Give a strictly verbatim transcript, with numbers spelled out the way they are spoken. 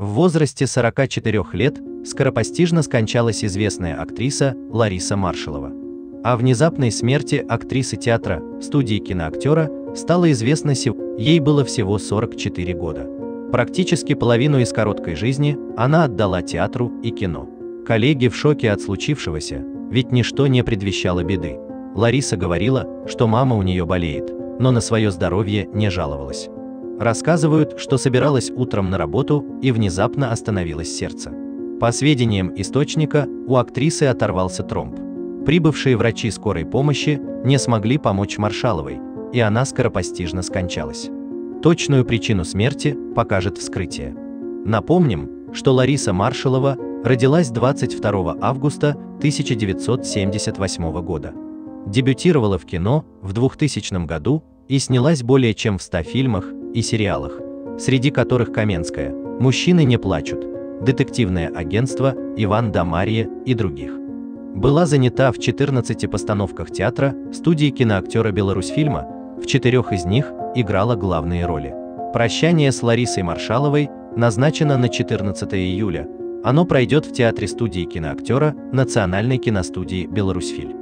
В возрасте сорока четырёх лет скоропостижно скончалась известная актриса Лариса Маршалова. О внезапной смерти актрисы театра, студии киноактера стало известно сегодня. Ей было всего сорок четыре года. Практически половину из короткой жизни она отдала театру и кино. Коллеги в шоке от случившегося, ведь ничто не предвещало беды. Лариса говорила, что мама у нее болеет, но на свое здоровье не жаловалась. Рассказывают, что собиралась утром на работу и внезапно остановилось сердце. По сведениям источника, у актрисы оторвался тромб. Прибывшие врачи скорой помощи не смогли помочь Маршаловой, и она скоропостижно скончалась. Точную причину смерти покажет вскрытие. Напомним, что Лариса Маршалова родилась двадцать второго августа тысяча девятьсот семьдесят восьмого года. Дебютировала в кино в двухтысячном году и снялась более чем в ста фильмах и сериалах, среди которых «Каменская», «Мужчины не плачут», «Детективное агентство», «Иван да Мария» и других. Была занята в четырнадцати постановках театра, студии киноактера «Беларусьфильма», в четырех из них играла главные роли. Прощание с Ларисой Маршаловой назначено на четырнадцатое июля. Оно пройдет в театре студии киноактера Национальной киностудии «Беларусьфильм».